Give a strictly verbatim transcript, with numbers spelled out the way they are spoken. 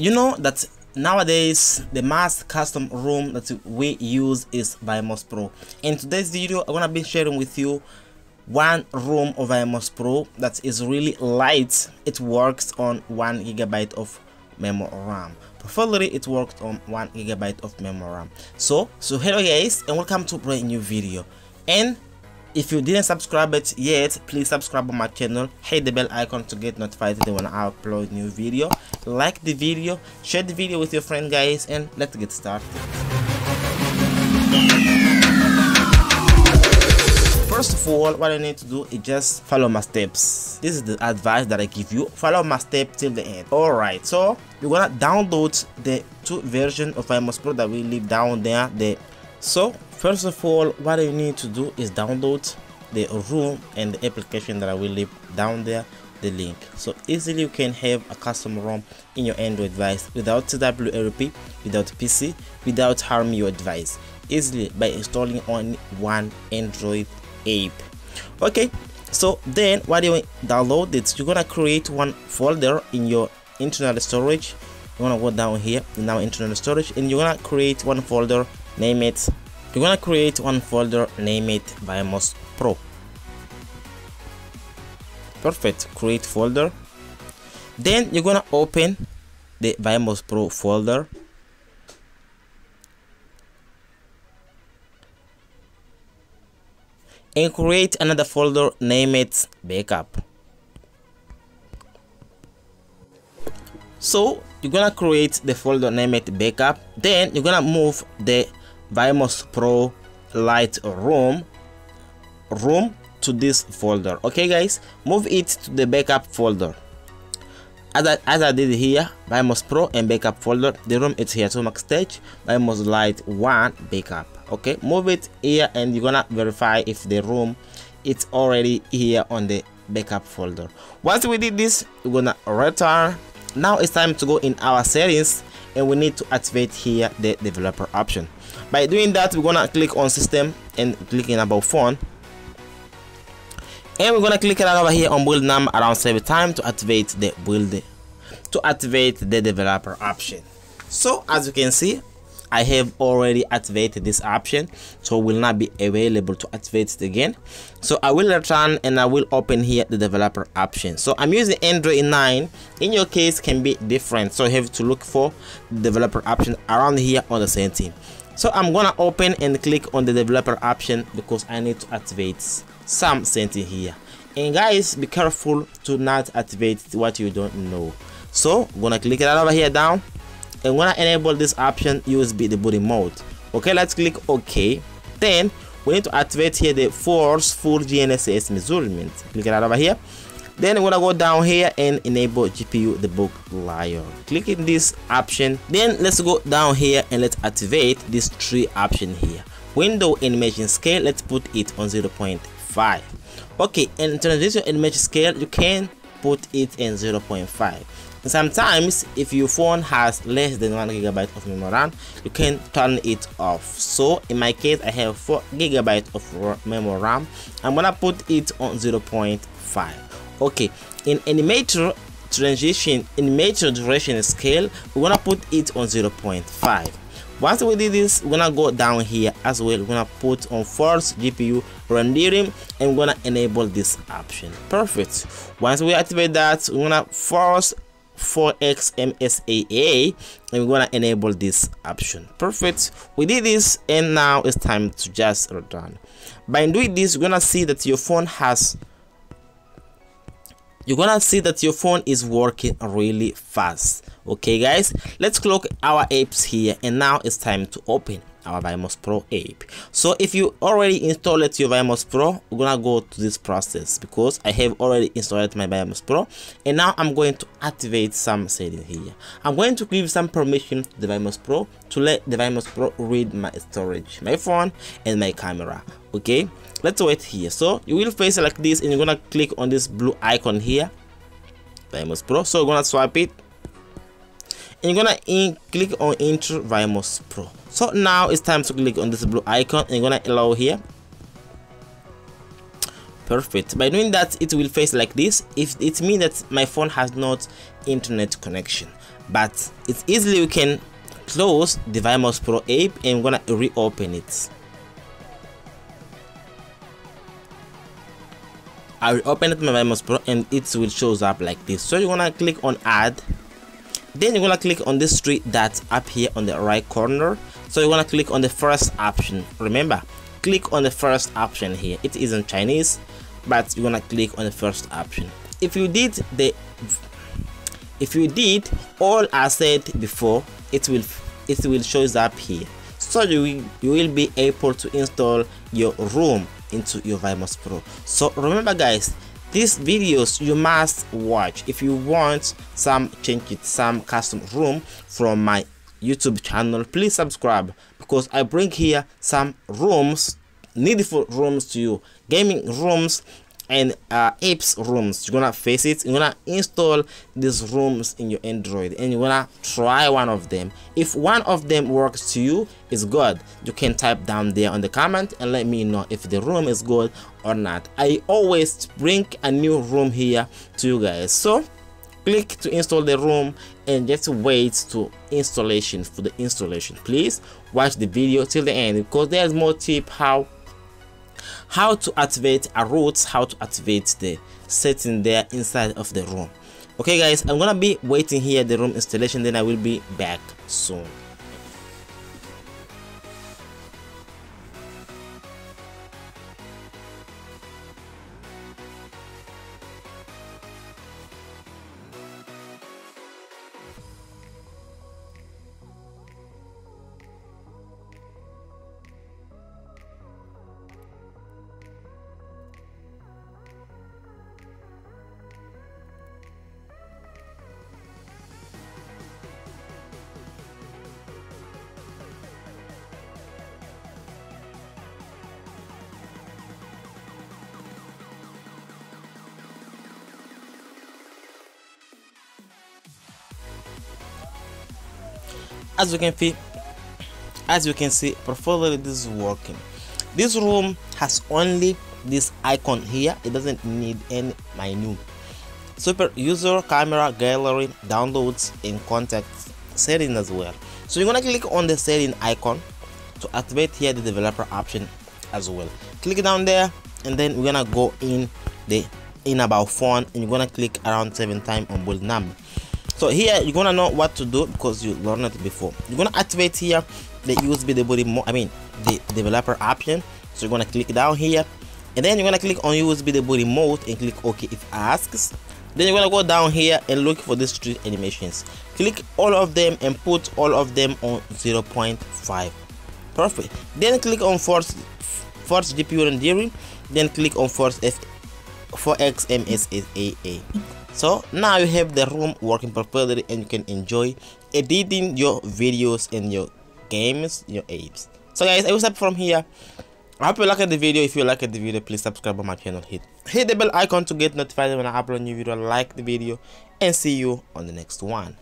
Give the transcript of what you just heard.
You know that nowadays the mass custom ROM that we use is V M O S Pro. In today's video, I'm gonna be sharing with you one ROM of V M O S Pro that is really light. It works on one gigabyte of memory RAM. Preferably, it worked on one gigabyte of memory RAM. So, so hello guys, and welcome to a brand new video. And if you didn't subscribe it yet, please subscribe on my channel, hit the bell icon to get notified when I upload new video, like the video, share the video with your friend guys, and let's get started. First of all, what I need to do is just follow my steps. This is the advice that I give you, follow my step till the end. Alright, so you're gonna download the two versions of V M O S Pro that we leave down there. The So, first of all, what you need to do is download the ROM and the application that I will leave down there, the link. So easily you can have a custom ROM in your Android device without T W R P, without P C, without harming your device, easily by installing only one Android app. Okay, so then what you download it, you're gonna create one folder in your internal storage. You're gonna go down here, now internal storage, and you're gonna create one folder. Name it. You're gonna create one folder. Name it V M O S Pro. Perfect. Create folder. Then you're gonna open the V M O S Pro folder. And create another folder. Name it Backup. So you're gonna create the folder. Name it Backup. Then you're gonna move the V M O S Pro Lite ROM ROM to this folder. Okay guys, move it to the backup folder as I, as I did here. V M O S Pro and backup folder, the ROM is here. So max stage V M O S Lite one backup. Okay, move it here and you're gonna verify if the ROM it's already here on the backup folder. Once we did this, we're gonna return. Now it's time to go in our settings and we need to activate here the developer option. By doing that, we're gonna click on system and click in about phone, and we're gonna click right over here on build number around seven times to activate the build to activate the developer option. So as you can see, I have already activated this option, so will not be available to activate it again. So I will return and I will open here the developer option. So I'm using Android nine. In your case can be different, so you have to look for the developer option around here on the setting. So I'm gonna open and click on the developer option because I need to activate some setting here. And guys, be careful to not activate what you don't know. So I'm gonna click it over here down. And when I enable this option, U S B debugging mode. Okay, let's click OK. Then we need to activate here the forceful G N S S measurement. Click it right over here. Then we're gonna go down here and enable G P U debug layer. Click in this option. Then let's go down here and let's activate this three option here. Window animation scale, let's put it on zero point five. Okay, and transition animation scale, you can put it in zero point five. Sometimes if your phone has less than one gigabyte of memory RAM, you can turn it off. So in my case, I have four gigabyte of memory RAM. I'm gonna put it on zero point five. Okay, in animator transition animator duration scale, we're gonna put it on zero point five. Once we did this, we're gonna go down here as well. We're gonna put on force G P U rendering and we're gonna enable this option. Perfect. Once we activate that, we're gonna force four X M S A A and we're gonna enable this option. Perfect, we did this and now it's time to just return. By doing this, you're gonna see that your phone has you're gonna see that your phone is working really fast. Okay guys, let's clock our apps here and now it's time to open our V M O S Pro app. So if you already installed your V M O S Pro, we're gonna go to this process because I have already installed my V M O S Pro and now I'm going to activate some settings here. I'm going to give some permission to the V M O S Pro to let the V M O S Pro read my storage, my phone and my camera. Okay, let's wait here. So you will face it like this and you're gonna click on this blue icon here, V M O S Pro. So you're gonna swipe it and you're gonna in click on enter V M O S Pro. So now it's time to click on this blue icon and you're gonna allow here. Perfect. By doing that, it will face like this. If it means that my phone has not internet connection, but it's easily we can close the V M O S Pro app and I'm gonna reopen it. I will open it my V M O S Pro and it will shows up like this. So you're gonna click on add, then you're gonna click on this three dots up here on the right corner. So you're gonna click on the first option. Remember, click on the first option here. It isn't Chinese, but you're gonna click on the first option. If you did the if you did all I said before, it will it will shows up here. So you will, you will be able to install your ROM into your V M O S Pro. So remember guys, these videos you must watch if you want some changes, some custom ROM from my YouTube channel. Please subscribe because I bring here some ROMs, needful ROMs to you, gaming ROMs and uh, apps ROMs. You're gonna face it. You're gonna install these ROMs in your Android and you're gonna try one of them. If one of them works to you, it's good. You can type down there on the comment and let me know if the ROM is good or not. I always bring a new ROM here to you guys. So click to install the ROM and just wait to installation for the installation. Please watch the video till the end because there's more tip how how to activate a root, how to activate the setting there inside of the ROM. Okay guys, I'm gonna be waiting here the ROM installation, then I will be back soon. As you can see, as you can see, portfolio is working. This ROM has only this icon here. It doesn't need any menu. Super user, camera, gallery, downloads, and contacts setting as well. So you're gonna click on the setting icon to activate here the developer option as well. Click down there, and then we're gonna go in the in about phone, and you're gonna click around seven times on bold number. So here you're gonna know what to do because you learned it before. You're gonna activate here the U S B debody mode, I mean the developer option. So you're gonna click down here and then you're gonna click on U S B debody mode and click OK if asks. Then you're gonna go down here and look for the street animations. Click all of them and put all of them on zero point five. Perfect. Then click on force force G P U rendering. Then click on force F four X M S A A. So now you have the ROM working properly and you can enjoy editing your videos and your games, your apps. So guys, I will stop from here. I hope you liked the video. If you liked the video, please subscribe on my channel. Hit hit the bell icon to get notified when I upload a new video. Like the video and see you on the next one.